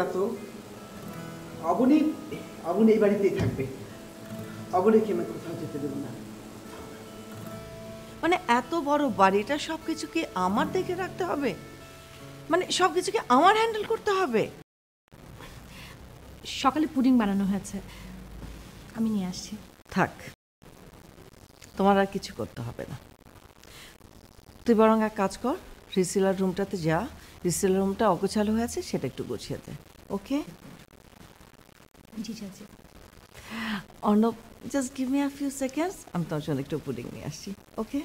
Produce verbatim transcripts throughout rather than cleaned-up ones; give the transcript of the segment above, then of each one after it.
तो अबुनी अबुनी बाड़ीतेই থাকবে अबुनीকে আমি কোথাও যেতে দেব না মানে এত বড় বাড়িটা সবকিছুকে আমার দেখে রাখতে হবে মানে সবকিছুকে আমার হ্যান্ডেল করতে হবে সকালে পুডিং বানানো হয়েছে আমি নিয়ে আসছি থাক তোমার আর কিছু করতে হবে না তুই বরং এক কাজ কর রিসিলার রুমটাতে যা রিসিলার রুমটা অগোছালো হয়ে আছে সেটা একটু গুছিয়ে দে ओके जी चाची Arnav just give me a few seconds আমি তোমার জন্য একটু পুডিং নিয়ে আসছি ओके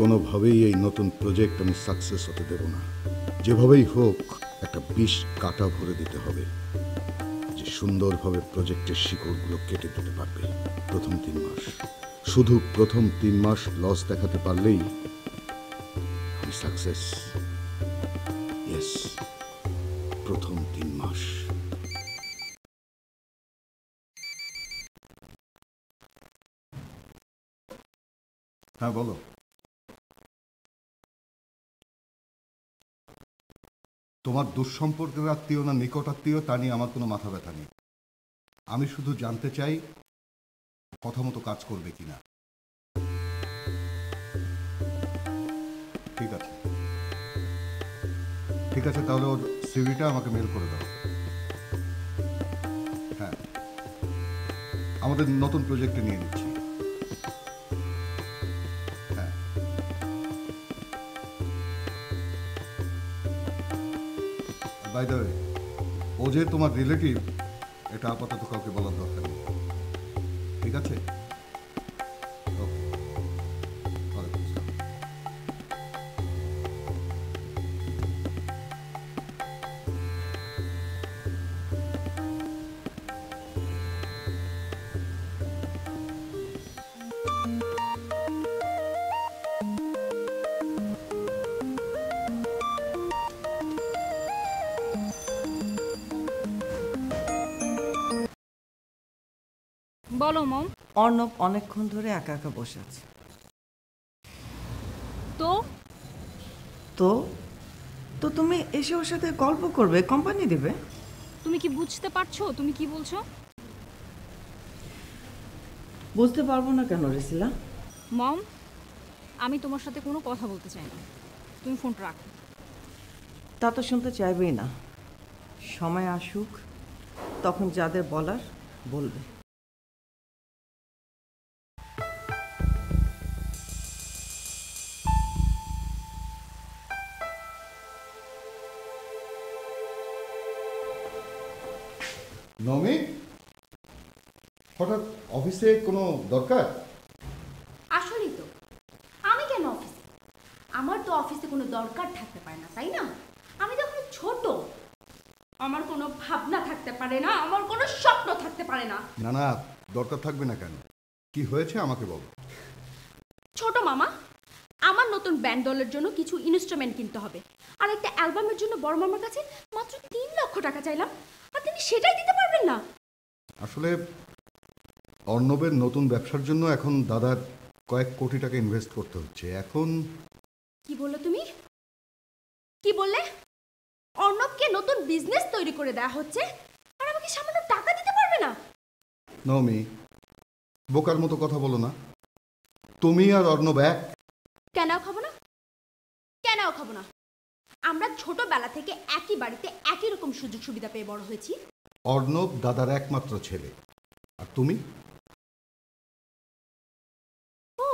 কোনোভাবেই এই নতুন প্রজেক্ট আমি সাকসেস হতে দেব না যেভাবেই হোক একটা বিষ কাটা ভরে দিতে হবে যে সুন্দরভাবে প্রজেক্টের শিকড়গুলো কেটে দিতে পারবে প্রথম তিন মাস শুধু প্রথম তিন মাস লস দেখাতে পারলেই আমি সাকসেস ইয়েস প্রথম তিন মাস হ্যাঁ বলো তোমার দুঃসম্পর্কের আত্মীয় না নিকট আত্মীয় তা নিয়ে আমার কোনো মাথা ব্যথা নেই আমি শুধু জানতে চাই কথা মতো কাজ করবে কিনা ঠিক আছে ঠিক আছে তাহলে ওর সিভিটা আমাকে মেল করে দাও হ্যাঁ আমাদের নতুন প্রজেক্টে নিয়ে নিচ্ছি By the way, ओ जे तुम्हारे रिलेटिव एटा आपातत काउके बोला दरकार नेই ठीक আছে বলো মম অর্ণব অনেকক্ষণ ধরে একা একা বসে আছে তো তো তো তুমি এসে ওর সাথে গল্প করবে কোম্পানি দেবে তুমি কি বুঝতে পারছো তুমি কি বলছো বুঝতে পারবো না কেন রিসিলা মম আমি তোমার সাথে কোনো কথা বলতে চাই না তুমি ফোনটা রাখো তা তো শুনতে চাইবেই না সময় আসুক তখন যাদের বলার বলবে নমি হঠাৎ অফিসে কোনো দরকার আসলেই তো আমি কেন অফিসে আমার তো অফিসে কোনো দরকার থাকতে পারে না তাই না আমি তো এখন ছোট আমার কোনো ভাবনা থাকতে পারে না আমার কোনো স্বপ্ন থাকতে পারে না না না দরকার থাকবে না কেন কি হয়েছে আমাকে বলো ছোট মামা আমার নতুন ব্যান্ড দলের জন্য কিছু ইনস্ট্রুমেন্ট কিনতে হবে আর একটা অ্যালবামের জন্য বড় মামার কাছে মাত্র তিন লক্ষ টাকা চাইলাম আর তিনি সেটাই দিতে পারবেন না আসলে অর্ণবের নতুন ব্যবসার জন্য এখন দাদার কয়েক কোটি টাকা ইনভেস্ট করতে হচ্ছে এখন কি বললে তুমি কি বললে অর্ণবকে নতুন বিজনেস তৈরি করে দেয়া হচ্ছে আর আমাকে সামান্য টাকা দিতে পারবে না নমি বোকার মতো কথা বলো না তুমি আর অর্ণব এক কেন খাবো না কেন খাবো না আমরা ছোটবেলা থেকে একই বাড়িতে একই রকম সুযোগ সুবিধা পেয়ে বড় হয়েছি অর্ণব দাদার একমাত্র ছেলে আর তুমি ও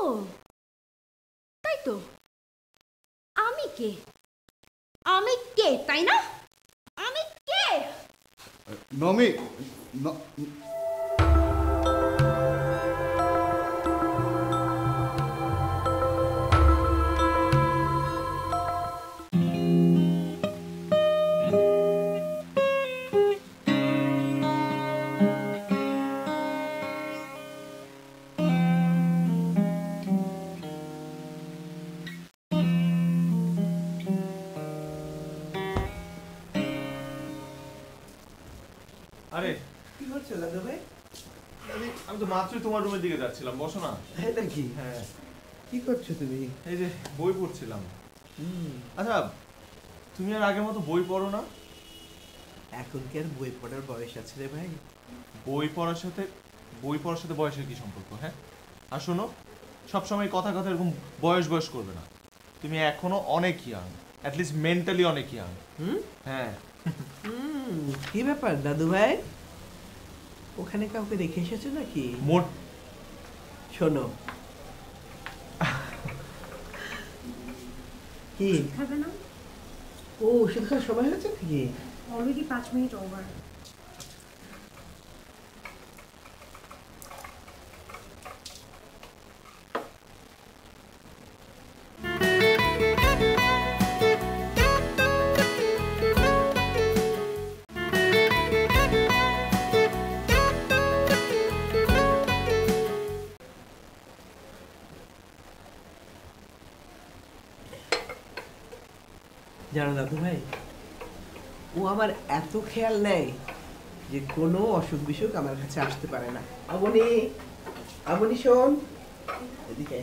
তাই তো আমি কে আমি কে তাই না আমি কে নমি আরে কি হচ্ছে দাদু ভাই? আরে আমি তো মাত্রই তোমার রুমের দিকে যাচ্ছিলাম, বসো না। হ্যাঁ নাকি? হ্যাঁ। কি করছো তুমি? এই যে বই পড়ছিলাম। হুম। আচ্ছা তুমি আর আগের মতো বই পড়ো না? এখন কি আর বই পড়ার বয়স আছে রে ভাই? বই পড়ার সাথে বই পড়ার সাথে বয়সের কি সম্পর্ক? হ্যাঁ। আর শোনো, সবসময় কথা কথা এরকম বয়স বয়স করবে না, তুমি এখনো অনেক ইয়াং, অ্যাট লিস্ট মেন্টালি অনেক ইয়াং। হুম। হ্যাঁ। হুম। কি ব্যাপার দাদু ভাই, ওখানে কাউকে দেখে এসেছো নাকি? মোট শোনো, কি খাবে না? ও ওষুধ খাওয়ার সময় হয়েছে নাকি? অলরেডি পাঁচ মিনিট ওভার। জানো দাদু ভাই, ও আমার এত খেয়াল নেই যে কোনো অসুখ বিসুখ আমার কাছে আসতে পারে না। আমনি আমনি শোন এদিকে,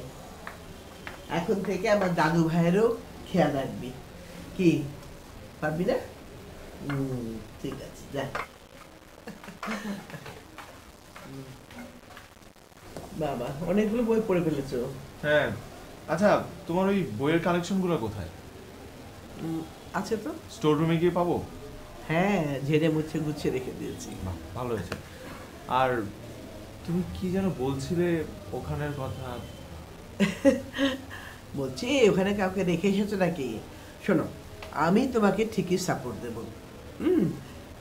এখন থেকে আমার দাদু ভাইয়েরও খেয়াল রাখবি, কি পারবি না? ঠিক আছে যা। বাবা অনেকগুলো বই পড়ে ফেলেছো। হ্যাঁ। আচ্ছা তোমার ওই বইয়ের কালেকশনগুলো কোথায়? আছে তো, স্টোর রুমে গিয়ে পাবো। হ্যাঁ, ঝেড়ে মুছে গুছিয়ে রেখে দিয়েছি। ভালো হয়েছে। আর তুমি কি যেন বলছিলে ওখানের কথা? বলছি ওখানে কাউকে রেখে এসেছো নাকি? শোনো, আমি তোমাকে ঠিকই সাপোর্ট দেবো। হুম।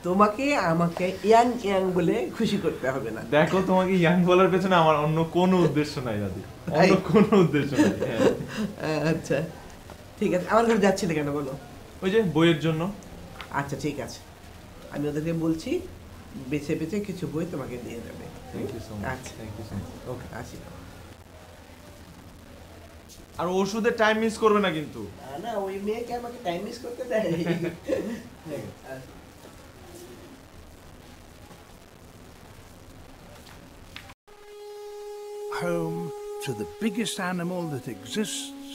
তোমাকে আমাকে ইয়াং ইয়াং বলে খুশি করতে হবে না। দেখো তোমাকে ইয়াং বলার পেছনে আমার অন্য কোনো উদ্দেশ্য নাই দাদি, অন্য কোনো উদ্দেশ্য নাই। আচ্ছা ঠিক আছে। আমার ঘরে যাচ্ছিলে কেন বলো? ওই যে বইয়ের জন্য। আচ্ছা ঠিক আছে, আমি ওদেরকে বলছি বেছে বেছে কিছু বই তোমাকে দিয়ে দেবে। আচ্ছা ওকে, আসি। আর ওষুধের টাইম মিস করবে না কিন্তু। না ওই মেয়েকে আমাকে টাইম মিস করতে দেয়। Home to the biggest animal that exists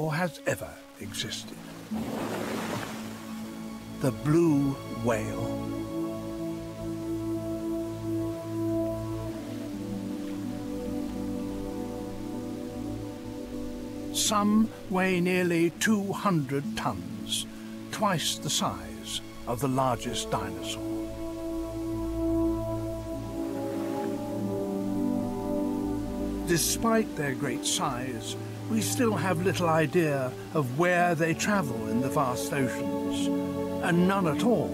or has ever existed. The blue whale. Some weigh nearly two hundred tons, twice the size of the largest dinosaur. Despite their great size, we still have little idea of where they travel in the vast oceans, and none at all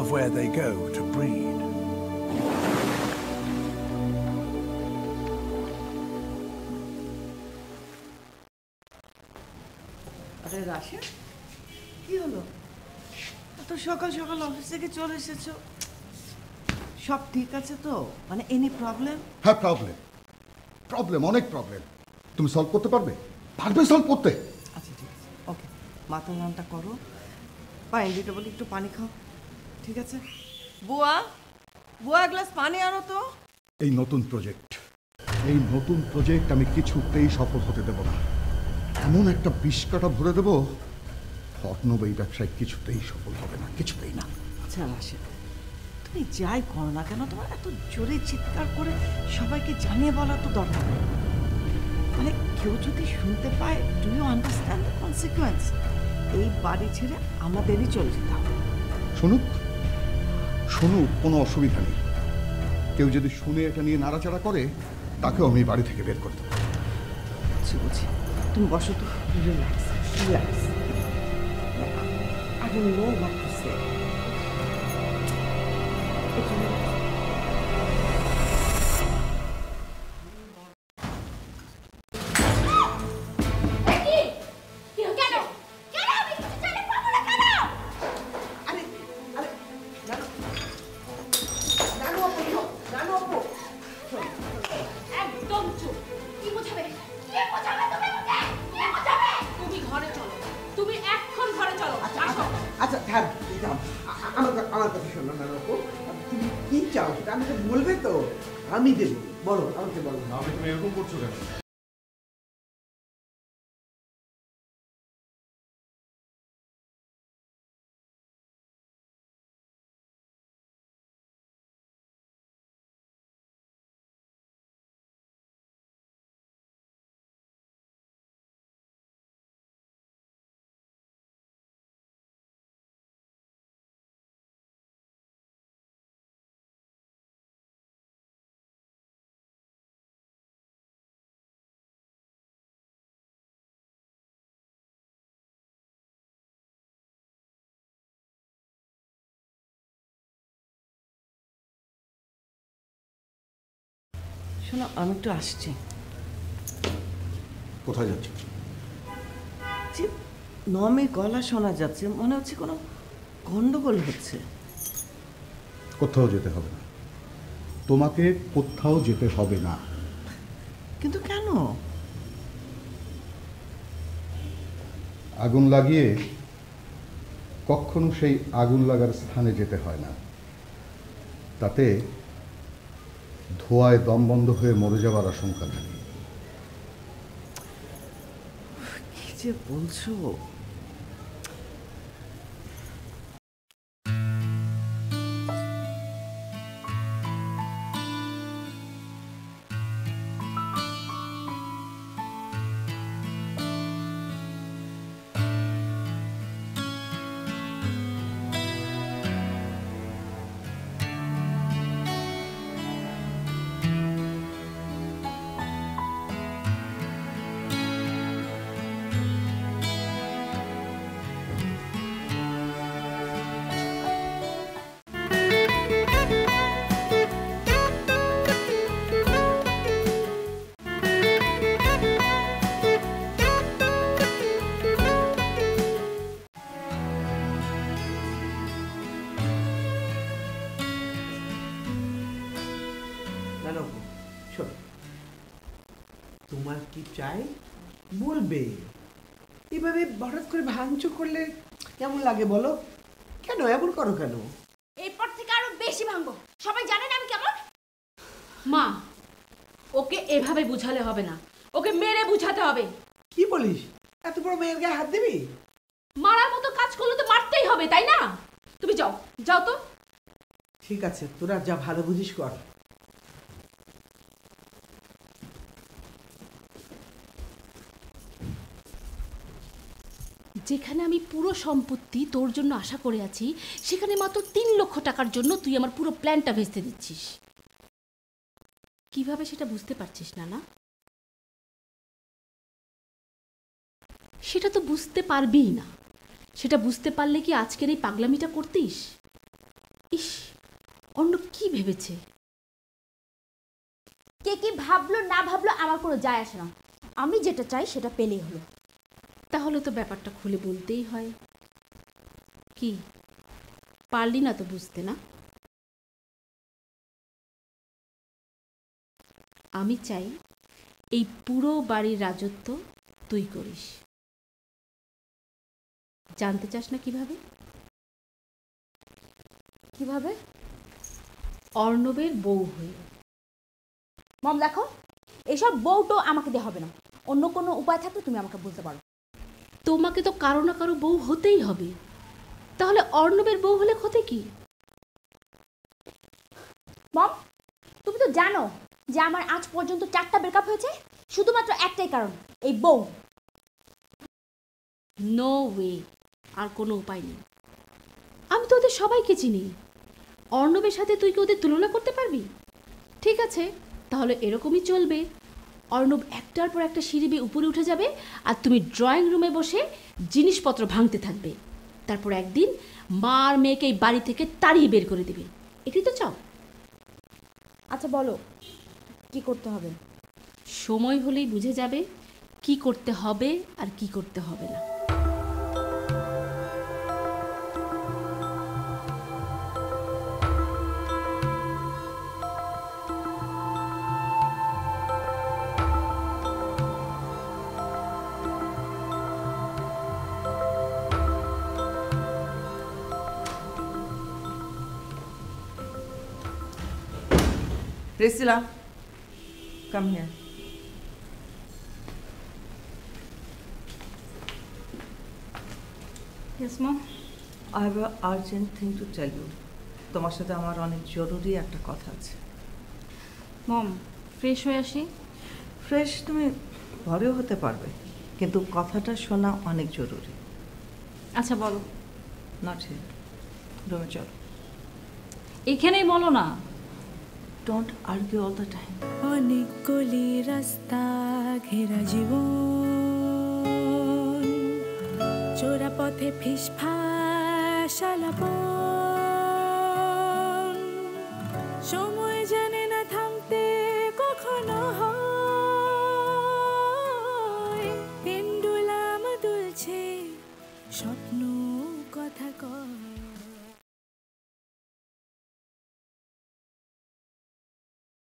of where they go to breed. আরে রাশিয়া, কি হলো? এত সকাল সকাল office থেকে চলে এসেছো, সব ঠিক আছে তো? মানে এনি প্রবলেম? হ্যাঁ প্রবলেম, প্রবলেম অনেক প্রবলেম। তুমি সলভ করতে পারবে? পারবে সলভ করতে? আচ্ছা ঠিক আছে, ওকে। মাথা নামটা করো, পায়ে দিতে বলি একটু পানি খাও, ঠিক আছে? বুয়া বুয়া গ্লাস পানি আনো তো। এই নতুন প্রজেক্ট, এই নতুন প্রজেক্ট আমি কিছুতেই সফল হতে দেব না। এমন একটা বিষ কাটা ভরে দেবো, হটনবাই ব্যবসায় কিছুতেই সফল হবে না, কিছুতেই না। আচ্ছা রাশেদ, তুমি যাই করো না কেন, তোমার এত জোরে চিৎকার করে সবাইকে জানিয়ে বলা তো দরকার। মানে কেউ যদি শুনতে পায়, do you understand the consequence? এই বাড়ি ছেড়ে আমাদেরই চলে যেতে হবে। শুনুক শুনুক, কোনো অসুবিধা নেই। কেউ যদি শুনে এটা নিয়ে নাড়াচাড়া করে, তাকেও আমি বাড়ি থেকে বের করতে পারি। বুঝছি, তুমি বসো তো, relax relax. I don't know what to say. আচ্ছা, আমার কথা শোনো না, তুমি কি চাও সেটা আমাকে বলবে তো? আমি দেব, বলো, আমাকে বলো। আমি তুমি এরকম করছো কেন? শোনো, আমি একটু আসছি। কোথায় যাচ্ছি? যে নমে গলা শোনা যাচ্ছে, মনে হচ্ছে কোনো গন্ডগোল হচ্ছে। কোথাও যেতে হবে না তোমাকে, কোথাও যেতে হবে না। কিন্তু কেন? আগুন লাগিয়ে কখনো সেই আগুন লাগার স্থানে যেতে হয় না, তাতে ধোঁয়ায় দম বন্ধ হয়ে মরে যাওয়ার আশঙ্কা থাকে। কি যে বলছো! তোমার কি চাই বলবে। এভাবে হঠাৎ করে ভাঙচুর করলে কেমন লাগে বলো? কেন এমন করো কেন? এরপর থেকে আরো বেশি ভাঙবো। সবাই জানেন আমি কেমন মা। ওকে এভাবে বুঝালে হবে না, ওকে মেরে বুঝাতে হবে। কি বলিস? এত বড় মেয়ের গায়ে হাত দিবি? মারার মতো কাজ করলে তো মারতেই হবে, তাই না? তুমি যাও, যাও তো। ঠিক আছে, তোরা যা ভালো বুঝিস কর। যেখানে আমি পুরো সম্পত্তি তোর জন্য আশা করে আছি, সেখানে মাত্র তিন লক্ষ টাকার জন্য তুই আমার পুরো প্ল্যানটা ভেস্তে দিচ্ছিস। কিভাবে সেটা বুঝতে পারছিস না? না, সেটা তো বুঝতে পারবি না। সেটা বুঝতে পারলে কি আজকের এই পাগলামিটা করতিস? ইস, অন্য কি ভেবেছে, কে কি ভাবলো না ভাবলো আমার কোনো যায় আসে না। আমি যেটা চাই সেটা পেলেই হলো। তাহলে তো ব্যাপারটা খুলে বলতেই হয়। কি পারলি না তো বুঝতে? না, আমি চাই এই পুরো বাড়ির রাজত্ব তুই করিস। জানতে চাস না কিভাবে? কিভাবে? অর্ণবের বউ হয়ে। মম দেখো, এসব বউটো আমাকে দেওয়া হবে না। অন্য কোনো উপায় থাকলে তুমি আমাকে বলতে পারো। তোমাকে তো কারো না কারো বউ হতেই হবে, তাহলে অর্ণবের বউ হলে ক্ষতি কি? মম, তুমি তো জানো যে আমার আজ পর্যন্ত চারটা ব্রেকআপ হয়েছে, শুধুমাত্র একটাই কারণ, এই বউ। নো ওয়ে, আর কোনো উপায় নেই। আমি তো ওদের সবাইকে চিনি। অর্ণবের সাথে তুই কি ওদের তুলনা করতে পারবি? ঠিক আছে, তাহলে এরকমই চলবে। অর্ণব একটার পর একটা সিঁড়ি বেয়ে উপরে উঠে যাবে, আর তুমি ড্রয়িং রুমে বসে জিনিসপত্র ভাঙতে থাকবে। তারপর একদিন মার মেয়েকে এই বাড়ি থেকে তাড়িয়ে বের করে দেবে। এটাই তো চাও? আচ্ছা বলো, কি করতে হবে? সময় হলেই বুঝে যাবে কি করতে হবে আর কি করতে হবে না। Priscilla, come here. Yes, ma'am. I have an urgent thing to tell you. তোমার সাথে আমার অনেক জরুরি একটা কথা আছে। মম, ফ্রেশ হয়ে আসি। ফ্রেশ তুমি ঘরেও হতে পারবে, কিন্তু কথাটা শোনা অনেক জরুরি। আচ্ছা বলো। Not here. রুমে চলো। এখানেই বলো না। Don't argue all the time. অনেক গলি রাস্তা ঘেরা জীবন, চোরা পথে ফিসফাস আলাপ, সময় জানে না থামতে কখনো হয়। পেন্ডুলাম দুলছে স্বপ্ন